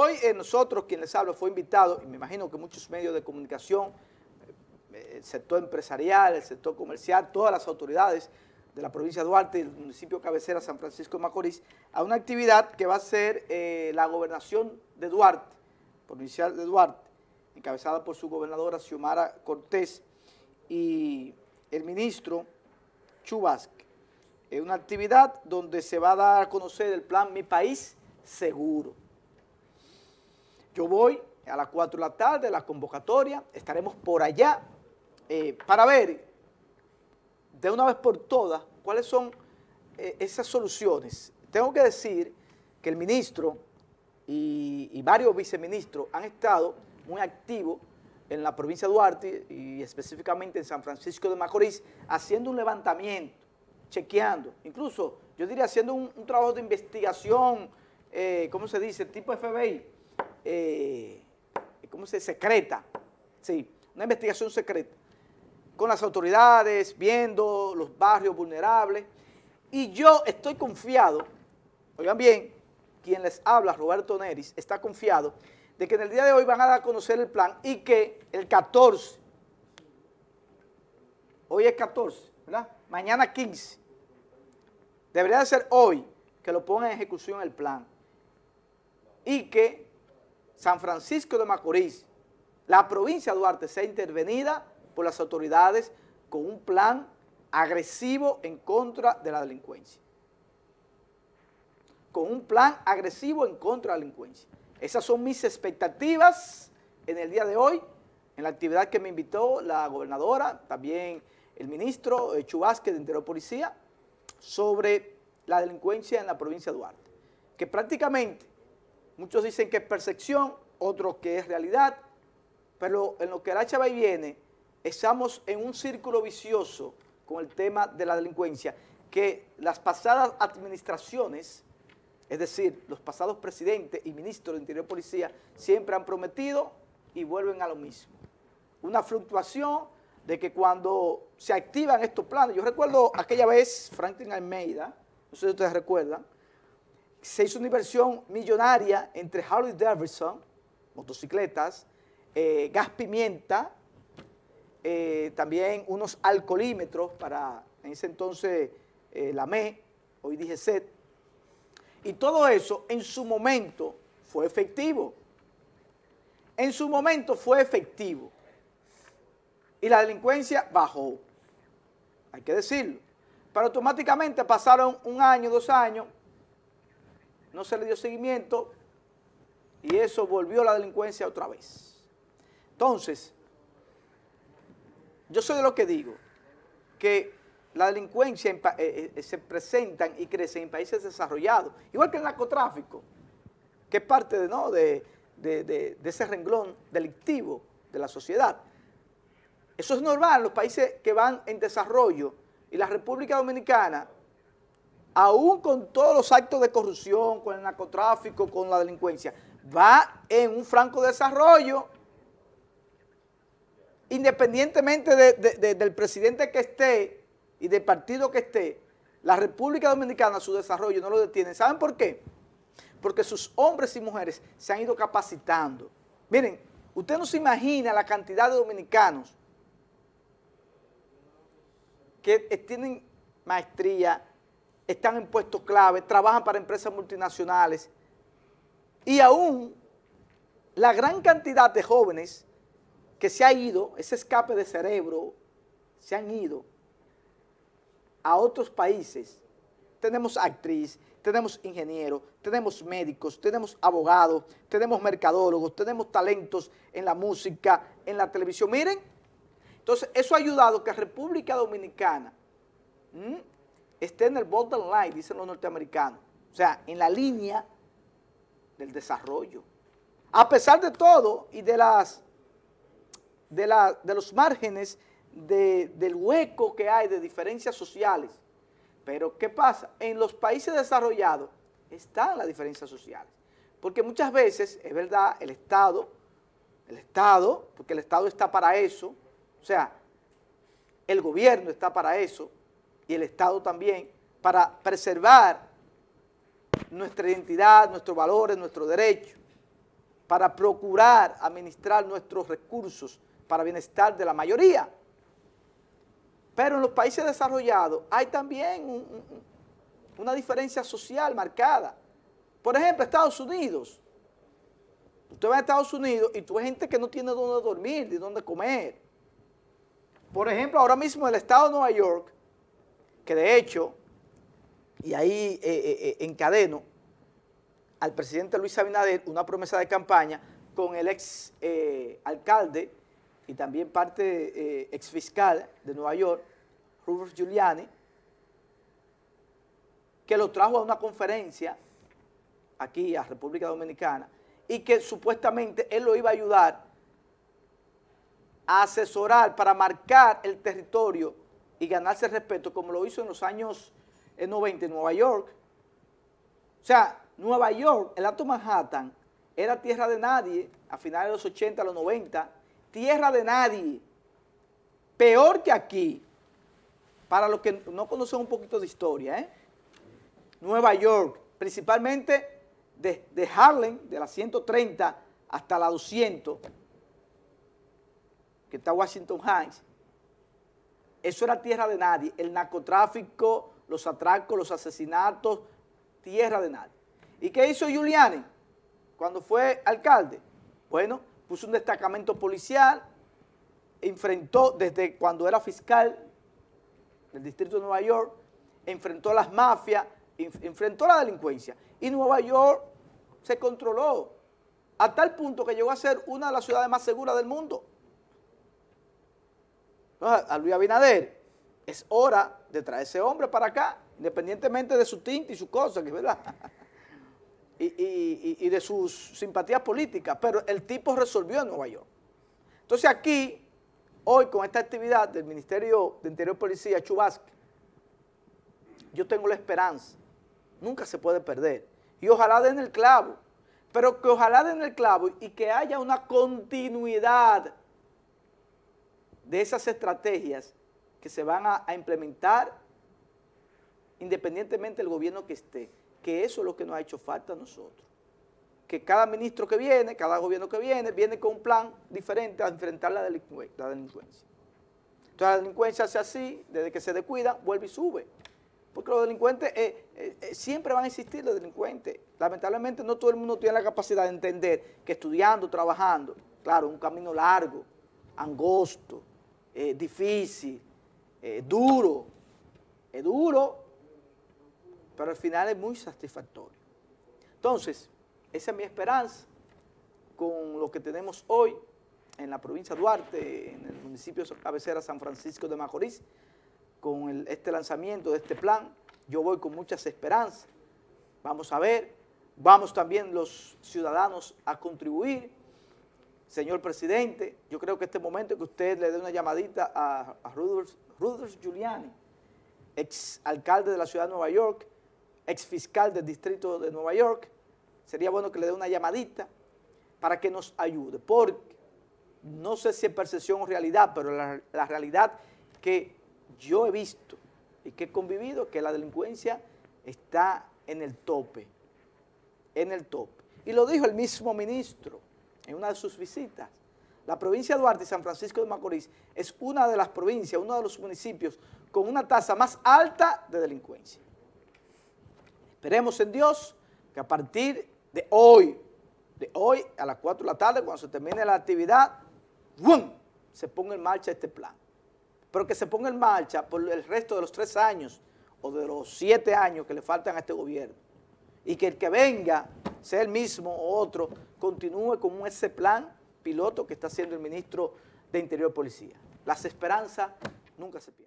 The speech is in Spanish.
Hoy nosotros, quien les hablo, fue invitado, y me imagino que muchos medios de comunicación, el sector empresarial, el sector comercial, todas las autoridades de la provincia de Duarte, el municipio cabecera San Francisco de Macorís, a una actividad que va a ser la gobernación de Duarte, provincial de Duarte, encabezada por su gobernadora Xiomara Cortés y el ministro Chubasque. Es una actividad donde se va a dar a conocer el plan Mi País Seguro. Yo voy a las 4 de la tarde, la convocatoria, estaremos por allá para ver de una vez por todas cuáles son esas soluciones. Tengo que decir que el ministro y varios viceministros han estado muy activos en la provincia de Duarte y específicamente en San Francisco de Macorís, haciendo un levantamiento, chequeando, incluso yo diría haciendo un trabajo de investigación, ¿cómo se dice?, tipo FBI, ¿cómo se dice?, secreta, sí, una investigación secreta, con las autoridades, viendo los barrios vulnerables, y yo estoy confiado, oigan bien, quien les habla, Roberto Neris, está confiado de que en el día de hoy van a dar a conocer el plan y que el 14, hoy es 14, ¿verdad?, mañana 15, debería de ser hoy que lo pongan en ejecución el plan y que San Francisco de Macorís, la provincia de Duarte, sea intervenida por las autoridades con un plan agresivo en contra de la delincuencia. Con un plan agresivo en contra de la delincuencia. Esas son mis expectativas en el día de hoy, en la actividad que me invitó la gobernadora, también el ministro Chubasque de Interior Policía, sobre la delincuencia en la provincia de Duarte. Que prácticamente, muchos dicen que es percepción, otros que es realidad, pero en lo que la chava y viene, estamos en un círculo vicioso con el tema de la delincuencia, que las pasadas administraciones, es decir, los pasados presidentes y ministros de Interior Policía siempre han prometido y vuelven a lo mismo. Una fluctuación de que cuando se activan estos planes, yo recuerdo aquella vez Franklin Almeida, no sé si ustedes recuerdan, se hizo una inversión millonaria entre Harley Davidson, motocicletas, gas pimienta, también unos alcoholímetros para, en ese entonces, la ME, hoy DGC. Y todo eso en su momento fue efectivo. En su momento fue efectivo. Y la delincuencia bajó. Hay que decirlo. Pero automáticamente pasaron un año, 2 años, no se le dio seguimiento y eso volvió la delincuencia otra vez. Entonces, yo soy de lo que digo, que la delincuencia se presentan y crecen en países desarrollados, igual que el narcotráfico, que es parte de, ¿no?, de ese renglón delictivo de la sociedad. Eso es normal, los países que van en desarrollo, y la República Dominicana, aún con todos los actos de corrupción, con el narcotráfico, con la delincuencia, va en un franco desarrollo, independientemente del presidente que esté y del partido que esté, la República Dominicana, su desarrollo no lo detiene. ¿Saben por qué? Porque sus hombres y mujeres se han ido capacitando. Miren, usted no se imagina la cantidad de dominicanos que tienen maestría, están en puestos clave, trabajan para empresas multinacionales y aún la gran cantidad de jóvenes que se ha ido, ese escape de cerebro, se han ido a otros países. Tenemos actriz, tenemos ingenieros, tenemos médicos, tenemos abogados, tenemos mercadólogos, tenemos talentos en la música, en la televisión. Miren, entonces eso ha ayudado que República Dominicana esté en el borderline, dicen los norteamericanos, o sea, en la línea del desarrollo. A pesar de todo y de los márgenes del hueco que hay de diferencias sociales. Pero ¿qué pasa? En los países desarrollados están las diferencias sociales. Porque muchas veces, es verdad, el Estado, porque el Estado está para eso, o sea, el gobierno está para eso, y el Estado también, para preservar nuestra identidad, nuestros valores, nuestros derechos. para procurar administrar nuestros recursos para bienestar de la mayoría. Pero en los países desarrollados hay también una diferencia social marcada. Por ejemplo, Estados Unidos. Usted va a Estados Unidos y tú ves gente que no tiene dónde dormir, ni dónde comer. Por ejemplo, ahora mismo el estado de Nueva York, que de hecho, y ahí encadeno al presidente Luis Abinader una promesa de campaña con el ex alcalde y también parte ex fiscal de Nueva York, Rudy Giuliani, que lo trajo a una conferencia aquí a República Dominicana y que supuestamente él lo iba a ayudar a asesorar para marcar el territorio y ganarse el respeto, como lo hizo en los años 90 en Nueva York. O sea, Nueva York, el Alto Manhattan, era tierra de nadie a finales de los 80, a los 90, tierra de nadie, peor que aquí, para los que no conocen un poquito de historia, Nueva York, principalmente de Harlem, de la 130 hasta la 200, que está Washington Heights. Eso era tierra de nadie, el narcotráfico, los atracos, los asesinatos, tierra de nadie. ¿Y qué hizo Giuliani cuando fue alcalde? Bueno, puso un destacamento policial, enfrentó desde cuando era fiscal del distrito de Nueva York, enfrentó las mafias, enfrentó la delincuencia, y Nueva York se controló a tal punto que llegó a ser una de las ciudades más seguras del mundo. Entonces, a Luis Abinader, es hora de traer ese hombre para acá, independientemente de su tinte y sus cosas, que es verdad, y de sus simpatías políticas, pero el tipo resolvió en Nueva York. Entonces aquí, hoy con esta actividad del Ministerio de Interior y Policía, Chubasque, yo tengo la esperanza, nunca se puede perder, y ojalá den el clavo, pero que ojalá den el clavo y que haya una continuidad de esas estrategias que se van a implementar independientemente del gobierno que esté, que eso es lo que nos ha hecho falta a nosotros. Que cada ministro que viene, cada gobierno que viene, viene con un plan diferente a enfrentar la delincuencia. Entonces la delincuencia hace así, desde que se descuida, vuelve y sube. Porque los delincuentes, siempre van a existir los delincuentes. Lamentablemente no todo el mundo tiene la capacidad de entender que estudiando, trabajando, claro, un camino largo, angosto, difícil, duro, es duro, pero al final es muy satisfactorio. Entonces, esa es mi esperanza con lo que tenemos hoy en la provincia de Duarte, en el municipio de cabecera San Francisco de Macorís, con este lanzamiento de este plan. Yo voy con muchas esperanzas. Vamos a ver, vamos también los ciudadanos a contribuir. Señor presidente, yo creo que este momento que usted le dé una llamadita a Rudy Giuliani, ex alcalde de la ciudad de Nueva York, ex fiscal del distrito de Nueva York, sería bueno que le dé una llamadita para que nos ayude, porque no sé si es percepción o realidad, pero la realidad que yo he visto y que he convivido es que la delincuencia está en el tope, Y lo dijo el mismo ministro en una de sus visitas. La provincia de Duarte y San Francisco de Macorís es una de las provincias, uno de los municipios con una tasa más alta de delincuencia. Esperemos en Dios que a partir de hoy, a las 4 de la tarde, cuando se termine la actividad, ¡bum!, se ponga en marcha este plan. Pero que se ponga en marcha por el resto de los 3 años o de los 7 años que le faltan a este gobierno. Y que el que venga, sea el mismo o otro, continúe con ese plan piloto que está haciendo el ministro de Interior y Policía. Las esperanzas nunca se pierden.